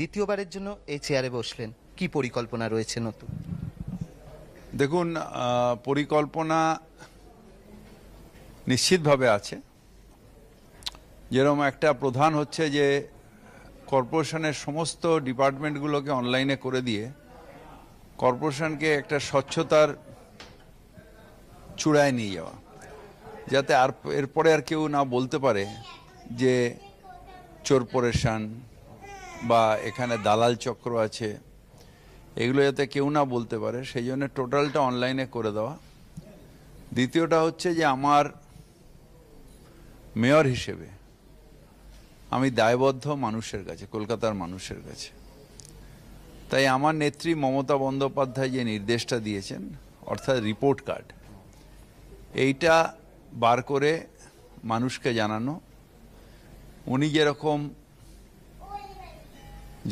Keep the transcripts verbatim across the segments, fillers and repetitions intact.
দ্বিতীয়বারের জন্য এই চেয়ারে বসলেন, কি পরিকল্পনা রয়েছে নতুন? দেখুন, পরিকল্পনা নিশ্চিতভাবে আছে। যেরকম একটা প্রধান হচ্ছে যে কর্পোরেশনের সমস্ত ডিপার্টমেন্টগুলোকে অনলাইনে করে দিয়ে কর্পোরেশনকে একটা স্বচ্ছতার চূড়ায় নিয়ে যাওয়া, যাতে আর এরপরে আর কেউ না বলতে পারে যে চর্পোরেশন বা এখানে দালাল চক্র আছে, এগুলো যাতে কেউ না বলতে পারে সেই জন্য টোটালটা অনলাইনে করে দেওয়া। দ্বিতীয়টা হচ্ছে যে আমার মেয়র হিসেবে আমি দায়বদ্ধ মানুষের কাছে, কলকাতার মানুষের কাছে। তাই আমার নেত্রী মমতা বন্দ্যোপাধ্যায় যে নির্দেশটা দিয়েছেন, অর্থাৎ রিপোর্ট কার্ড, এইটা বার করে মানুষকে জানানো। উনি যেরকম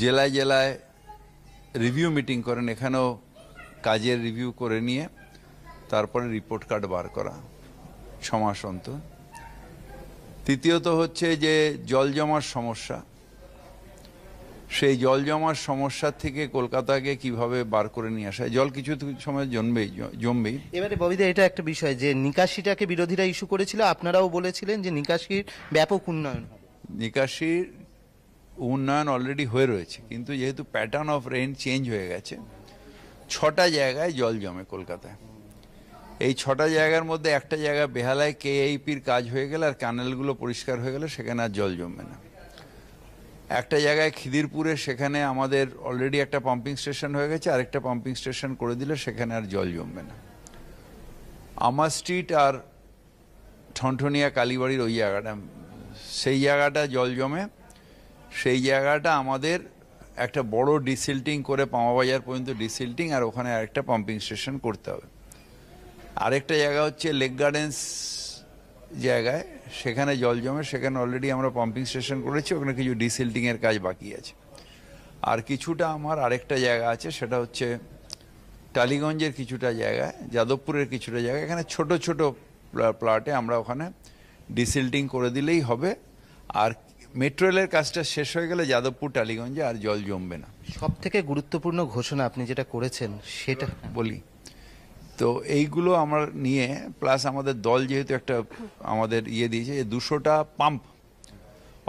জেলায় জেলায় রিভিউ মিটিং করেন, এখানেও কাজের রিভিউ করে নিয়ে তারপরে রিপোর্ট কার্ড বার করা ছমাস অন্তর। তৃতীয়ত হচ্ছে যে জল জমার সমস্যা, সেই জল জমার সমস্যা থেকে কলকাতাকে কিভাবে বার করে নিয়ে আসা। জল কিছু সময় জমবেই জমবেই এবারে ববিদা, এটা একটা বিষয় যে নিকাশিটাকে বিরোধীরা ইস্যু করেছিল, আপনারাও বলেছিলেন যে নিকাশির ব্যাপক উন্নয়ন হবে। নিকাশির উন্নয়ন অলরেডি হয়ে রয়েছে, কিন্তু যেহেতু প্যাটার্ন অফ রেইন চেঞ্জ হয়ে গেছে, ছটা জায়গায় জল জমে কলকাতায়। এই ছটা জায়গার মধ্যে একটা জায়গা বেহালায় কেআইপির কাজ হয়ে গেলে আর ক্যানেলগুলো পরিষ্কার হয়ে গেলে সেখানে আর জল জমবে না। একটা জায়গায় খিদিরপুরে, সেখানে আমাদের অলরেডি একটা পাম্পিং স্টেশন হয়ে গেছে, আরেকটা পাম্পিং স্টেশন করে দিলে সেখানে আর জল জমবে না। আমার স্ট্রিট আর ঠনঠনিয়া কালীবাড়ির ওই জায়গাটা, সেই জায়গাটা জল জমে, সেই জায়গাটা আমাদের একটা বড় ডিসিল্টিং করে পামাবাজার পর্যন্ত ডিসিল্টিং, আর ওখানে আরেকটা পাম্পিং স্টেশন করতে হবে। আরেকটা জায়গা হচ্ছে লেক গার্ডেন্স জায়গায়, সেখানে জল জমে, সেখানে অলরেডি আমরা পাম্পিং স্টেশন করেছি, ওখানে কিছু ডিসিল্টিংয়ের কাজ বাকি আছে। আর কিছুটা আমার আরেকটা জায়গা আছে, সেটা হচ্ছে টালিগঞ্জের কিছুটা জায়গায়, যাদবপুরের কিছুটা জায়গা, এখানে ছোট ছোট প্লটে আমরা ওখানে ডিসিল্টিং করে দিলেই হবে। আর মেট্রো রেলের কাজটা শেষ হয়ে গেলে যাদবপুর টালিগঞ্জে আর জল জমবে না। সব থেকে গুরুত্বপূর্ণ ঘোষণা আপনি যেটা করেছেন সেটা বলি, তো এইগুলো আমরা নিয়ে প্লাস আমাদের দল যেহেতু একটা আমাদের ইয়ে দিয়েছে যে দুশোটা পাম্প,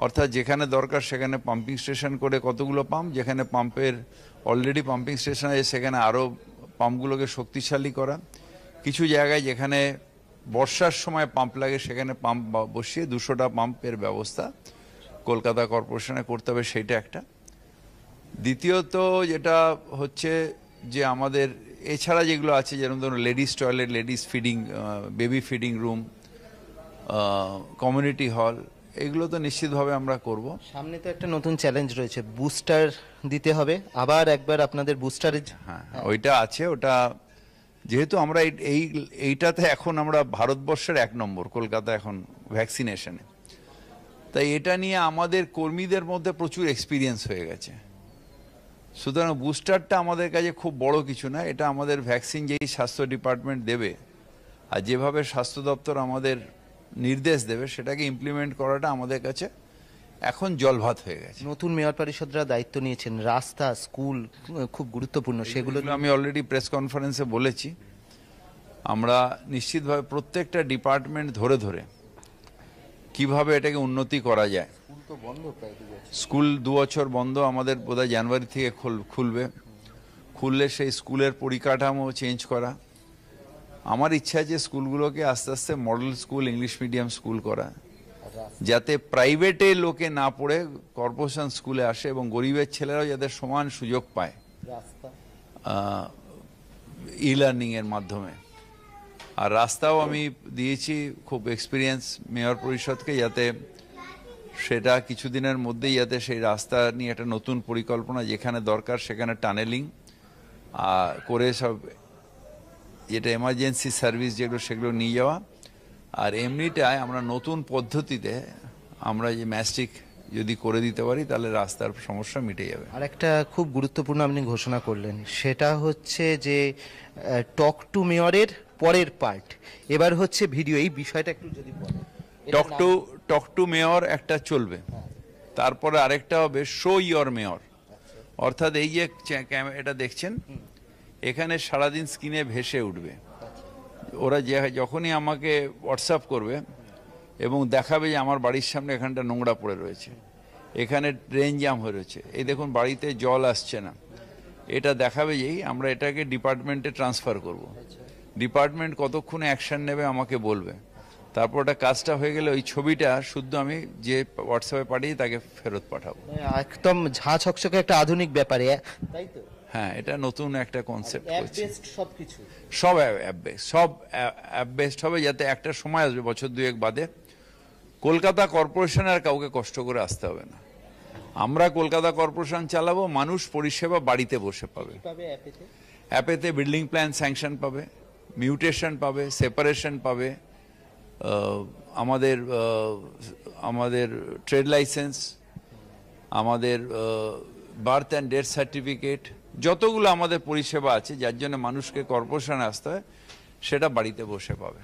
অর্থাৎ যেখানে দরকার সেখানে পাম্পিং স্টেশন করে কতগুলো পাম্প, যেখানে পাম্পের অলরেডি পাম্পিং স্টেশন আছে সেখানে আরও পাম্পগুলোকে শক্তিশালী করা, কিছু জায়গায় যেখানে বর্ষার সময় পাম্প লাগে সেখানে পাম্প বসিয়ে দুশোটা পাম্পের ব্যবস্থা কলকাতা কর্পোরেশনে করতে হবে, সেটা একটা। দ্বিতীয়ত যেটা হচ্ছে যে আমাদের এছাড়া যেগুলো আছে, যেমন ধরুন ladies toilet, ladies feeding, baby feeding room, community hall, এগুলো তো নিশ্চিতভাবে আমরা করব। সামনে তো একটা নতুন চ্যালেঞ্জ রয়েছে, বুস্টার দিতে হবে আবার একবার আপনাদের বুস্টারে। হ্যাঁ, ওইটা আছে। ওটা যেহেতু আমরা এই এইটাতে এখন আমরা ভারতবর্ষের এক নম্বর কলকাতা এখন ভ্যাকসিনেশনে, তাই এটা নিয়ে আমাদের কর্মীদের মধ্যে প্রচুর এক্সপিরিয়েন্স হয়ে গেছে। সুতরাং বুস্টারটা আমাদের কাছে খুব বড় কিছু না, এটা আমাদের ভ্যাকসিন যেই স্বাস্থ্য ডিপার্টমেন্ট দেবে আর যেভাবে স্বাস্থ্য দপ্তর আমাদের নির্দেশ দেবে সেটাকে ইমপ্লিমেন্ট করাটা আমাদের কাছে এখন জলভাত হয়ে গেছে। নতুন মেয়র পরিষদরা দায়িত্ব নিয়েছেন, রাস্তা, স্কুল খুব গুরুত্বপূর্ণ, সেগুলো আমি অলরেডি প্রেস কনফারেন্সে বলেছি। আমরা নিশ্চিতভাবে প্রত্যেকটা ডিপার্টমেন্ট ধরে ধরে কিভাবে এটাকে উন্নতি করা যায়। স্কুল দু বছর বন্ধ, আমাদের বোধহয় জানুয়ারি থেকে খুলবে, খুললে সেই স্কুলের পরিকাঠামো চেঞ্জ করা। আমার ইচ্ছা যে স্কুলগুলোকে আস্তে আস্তে model school, English medium school করা, যাতে প্রাইভেটে লোকে না পড়ে কর্পোরেশন স্কুলে আসে এবং গরিবের ছেলেরাও যাতে সমান সুযোগ পায় ই লার্নিংয়ের মাধ্যমে। আর রাস্তাও আমি দিয়েছি খুব এক্সপিরিয়েন্স মেয়র পরিষদকে, যাতে সেটা কিছুদিনের মধ্যেই যাতে সেই রাস্তা নিয়ে একটা নতুন পরিকল্পনা, যেখানে দরকার সেখানে টানেলিং আর করে সব, যেটা এমার্জেন্সি সার্ভিস যেগুলো সেগুলো নিয়ে যাওয়া। আর এমনিটায় আমরা নতুন পদ্ধতিতে আমরা যে ম্যাস্টিক যদি করে দিতে পারি তাহলে রাস্তার সমস্যা মিটে যাবে। আর একটা খুব গুরুত্বপূর্ণ আপনি ঘোষণা করলেন, সেটা হচ্ছে যে টক টু মেয়রের পরের পার্ট এবার হচ্ছে ভিডিও, এই বিষয়টা একটু যদি বলেন। Talk to talk to mayor একটা চলবে, তারপরে আরেকটা হবে শো ইয়োর মেয়র। অর্থাৎ এই যে এটা দেখছেন এখানে সারা দিন স্ক্রিনে ভেসে উঠবে। ওরা যে যখনই আমাকে হোয়াটসঅ্যাপ করবে এবং দেখাবে যে আমার বাড়ির সামনে এখানটা নোংরা পড়ে রয়েছে, এখানে ড্রেন জ্যাম হয়ে রয়েছে, এই দেখুন বাড়িতে জল আসছে না, এটা দেখাবে যেই আমরা এটাকে ডিপার্টমেন্টে ট্রান্সফার করব। ডিপার্টমেন্ট কতক্ষণে অ্যাকশন নেবে আমাকে বলবে, তারপর ওটা কাজটা হয়ে গেলে ওই ছবিটা শুদ্ধ আমি যে হোয়াটসঅ্যাপে পাঠিয়ে তাকে ফেরত পাঠাবো। একদম ঝাঁ ছকছকে একটা আধুনিক ব্যাপারে, তাই তো? হ্যাঁ, এটা নতুন একটা কনসেপ্ট হচ্ছে, সব সব অ্যাপ বেসড হবে, যাতে একটা সময় আসবে বছর দুয়েক বাদে কলকাতা কর্পোরেশন আর কাউকে কষ্ট করে আসতে হবে না, আমরা কলকাতা কর্পোরেশন চালাবো, মানুষ পরিষেবা বাড়িতে বসে পাবে। অ্যাপেতে বিল্ডিং প্ল্যান স্যাংশন পাবে, মিউটেশন পাবে, সেপারেশন পাবে, আমাদের আমাদের ট্রেড লাইসেন্স, আমাদের বার্থ অ্যান্ড ডেথ সার্টিফিকেট, যতগুলো আমাদের পরিষেবা আছে যার জন্য মানুষকে কর্পোরেশনে আসতে হয় সেটা বাড়িতে বসে পাবে।